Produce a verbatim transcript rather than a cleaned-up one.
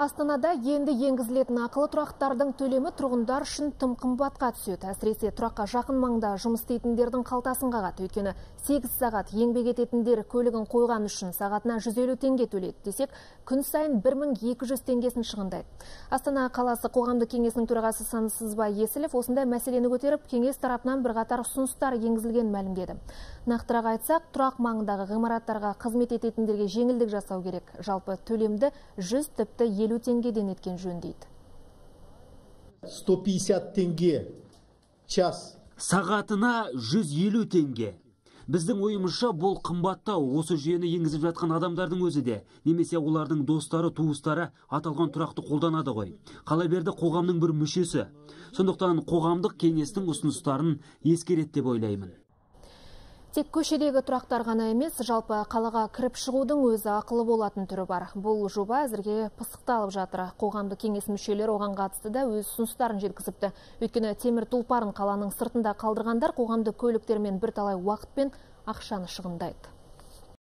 Астанада енді енгізілетін ақылы тұрақтардың төлемі тұрғындар үшін тым қымбатқа түседі. Әсіресе тұраққа жақын маңда жұмыс істейтіндердің қалтасын қағады. Өйткені сегіз сағат еңбек ететіндер көлігін қойған үшін сағатына жүз елу теңге төлейді десек, күн сайын бір мың екі жүз теңгесін шығындайды. Астана қаласы қоғамдық кеңесінің төрағасы Сансызбай Есілов осындай мәселені көтеріп, кеңес тарапынан бірқатар ұсыныстар енгізілген мәлімдеді. Нақтырақ айтсақ, тұрақ маңындағы ғимараттарға қызмет ететіндерге жеңілдік жасау керек. Жалпы төлемді жүз тіпті елу теңгеден еткен жөн дейді. сто пятьдесят теңге час. Сағатына жүз елу теңге. Біздің ойымызша бұл қымбаттау, осы жүйені енгізіп жатқан адамдардың өзі де, немесе олардың достары, туыстары аталған тұрақты қолданады ғой. Қала берді қоғамның бір мүшесі. Сондықтан қоғамдық кеңестің ұсыныстарын ескереді деп ойлаймын. Тек көшедегі тұрақтар ғана емес, жалпы қалаға кіріп шығудың өзі ақылы болатын түрі бар. Бұл жоба әзірге пысықталып жатыр. Қоғамдық кеңес мүшелері оған қатысты да өз ұсыныстарын жеткізіпті. Өйткені темір тұлпарын қаланың сыртында қалдырғандар қоғамдық көліктермен бірталай уақытпен ақшаны шығындайды.